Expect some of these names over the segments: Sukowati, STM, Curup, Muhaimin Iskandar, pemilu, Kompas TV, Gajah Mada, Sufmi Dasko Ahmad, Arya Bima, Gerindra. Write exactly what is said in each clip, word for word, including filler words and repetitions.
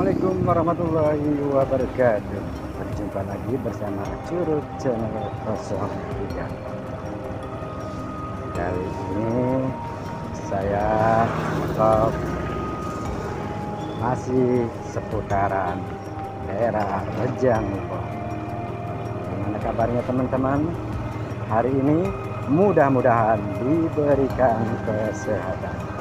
Assalamualaikum warahmatullahi wabarakatuh. Berjumpa lagi bersama Curup channel nol tiga. Kali ini saya vlog masih seputaran daerah Gajah Mada. Gimana kabarnya teman-teman? Hari ini mudah-mudahan diberikan kesehatan.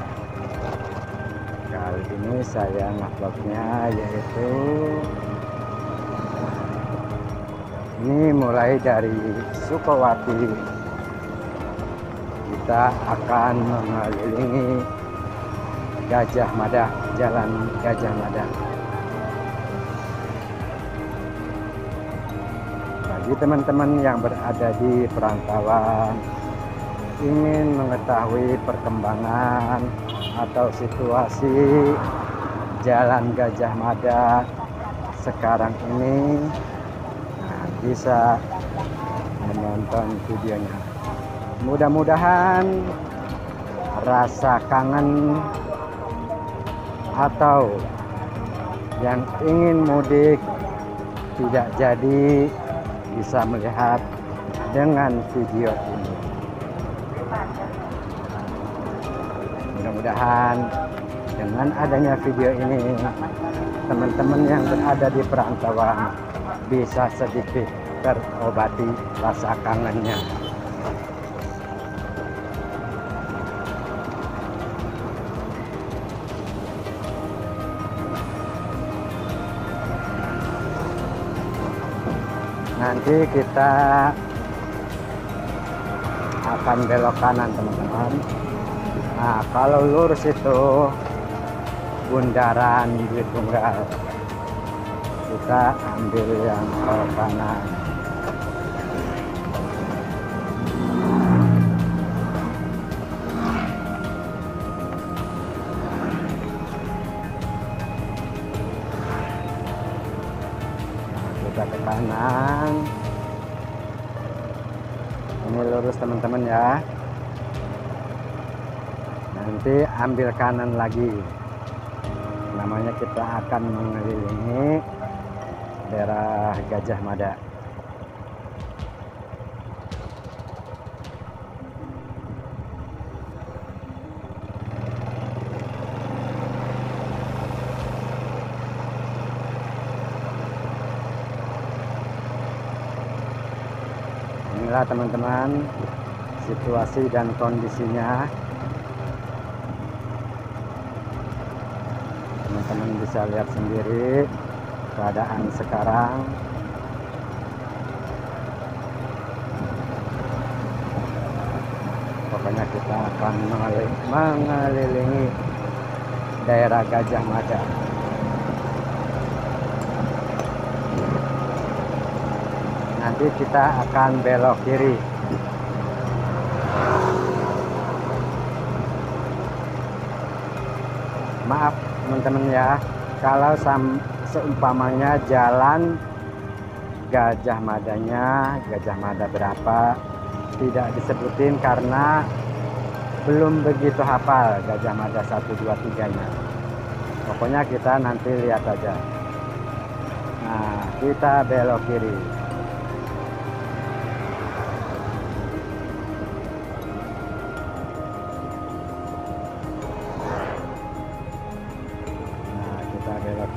Kali ini saya nge-vlognya yaitu ini mulai dari Sukowati, kita akan mengelilingi Gajah Mada, Jalan Gajah Mada. Bagi teman-teman yang berada di perantauan ingin mengetahui perkembangan atau situasi Jalan Gajah Mada sekarang ini, nah, bisa menonton videonya. Mudah-mudahan rasa kangen atau yang ingin mudik tidak jadi bisa melihat dengan video ini. Mudah-mudahan dengan adanya video ini teman-teman yang berada di perantauan bisa sedikit terobati rasa kangennya. Nanti kita akan belok kanan teman-teman. Nah, kalau lurus itu bundaran Duit Tunggal, kita ambil yang ke kanan. Kita ke kanan, ini lurus teman-teman ya. Nanti ambil kanan lagi, namanya kita akan mengelilingi daerah Gajah Mada. Inilah teman-teman situasi dan kondisinya. Teman-teman bisa lihat sendiri keadaan sekarang. Pokoknya kita akan mengelilingi daerah Gajah Mada. Nanti kita akan belok kiri. Maaf teman-teman ya, kalau seumpamanya jalan Gajah Madanya, Gajah Mada berapa tidak disebutin karena belum begitu hafal Gajah Mada satu dua tiga nya. Pokoknya kita nanti lihat aja. Nah, kita belok kiri.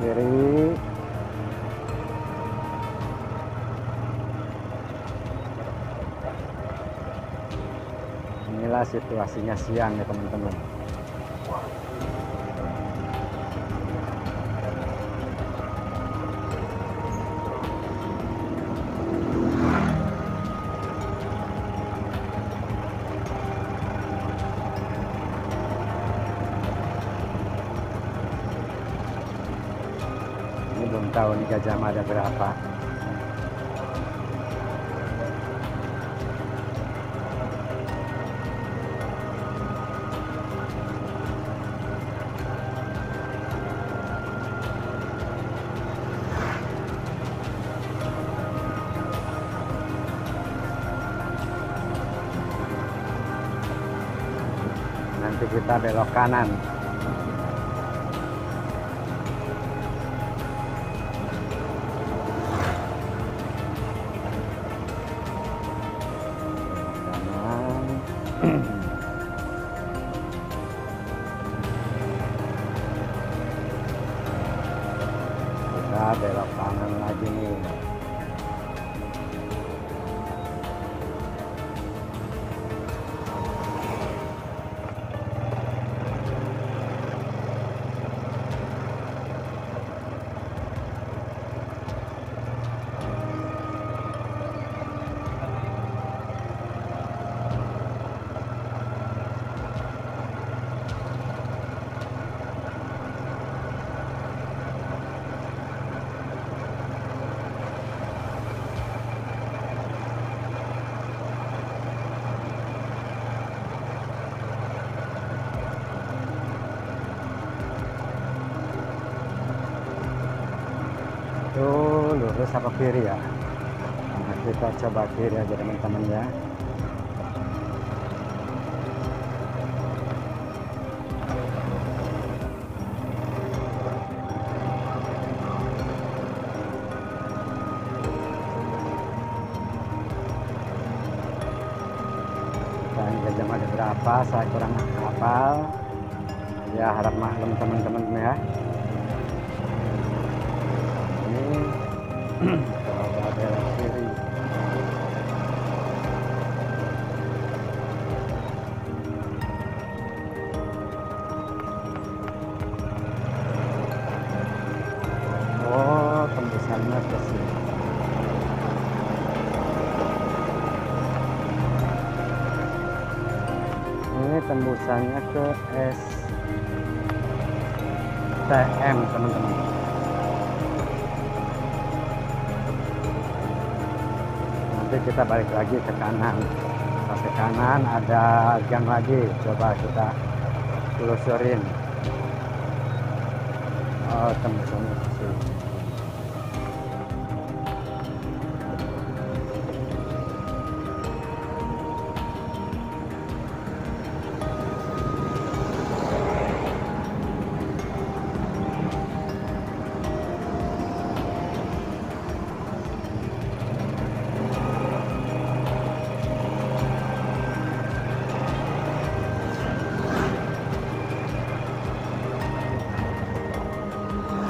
Kiri. Inilah situasinya siang ya teman-teman. Belum tahu nih Gajah Mada berapa. Nanti kita belok kanan. Nah, belok kanan lagi nih. Lurus apa kiri ya? Nah, kita coba kiri aja teman-teman ya. Dan Gajah Mada berapa? Saya kurang hafal. Ya harap maklum teman-teman ya. Coba belok kiri. Oh, tembusannya ke sini. Ini tembusannya ke S T M teman-teman. Kita balik lagi ke kanan, ke kanan ada gang lagi, coba kita telusurin. Oh, tembusannya ke sini.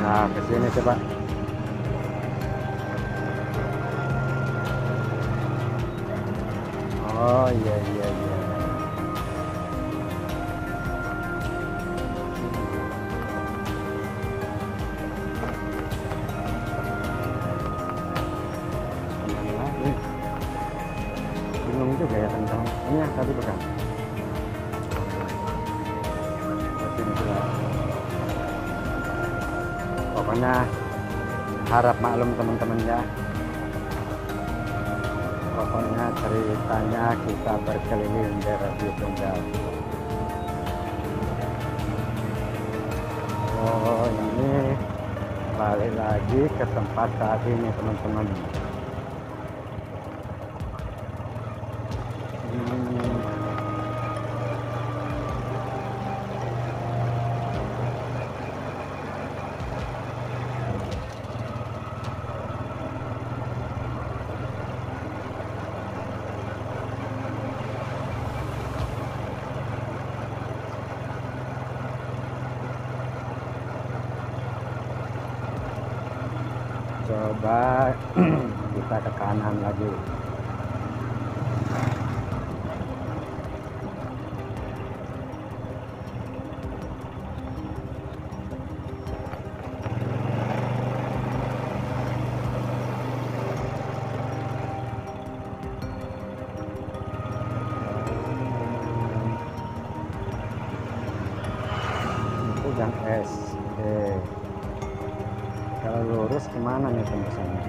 Nah, ke sini coba. Oh iya iya iya. Bingung juga ya teman-teman. Ini tapi bukan. Pokoknya harap maklum teman-teman ya. Pokoknya ceritanya kita berkeliling daerah di Tunggal. Oh, ini balik lagi ke tempat saat ini teman-teman. Coba kita ke kanan lagi. Itu yang S. Oke. Kalau lurus kemana nih tembusannya?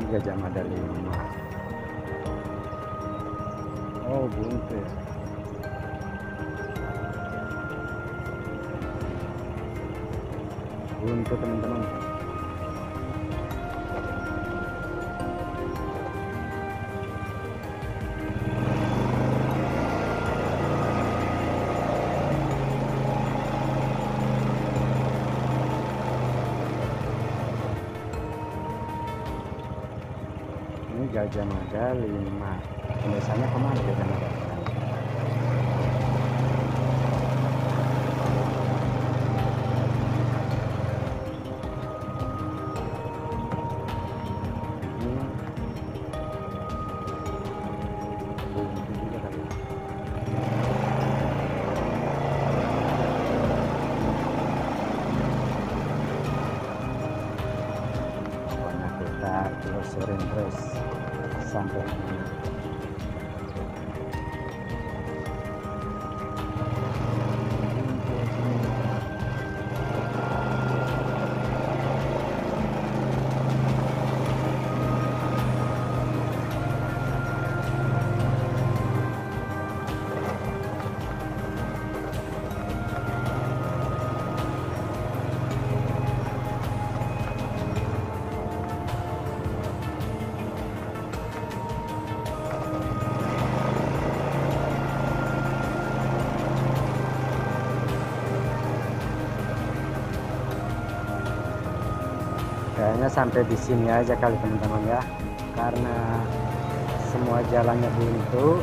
Ini Gajah Mada lima. Oh, buntu ya. Buntu teman-teman. Gajah Mada lima. Misalnya kemana kita mau? Sampai kayaknya sampai di sini aja kali teman-teman ya, karena semua jalannya buntu.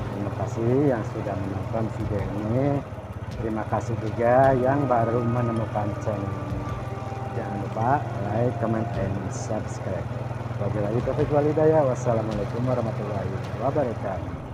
Terima kasih yang sudah menonton video ini. Terima kasih juga yang baru menemukan channel ini. Jangan lupa like, comment, and subscribe. Wabillahi taufiq wal hidayah. Wassalamualaikum warahmatullahi wabarakatuh.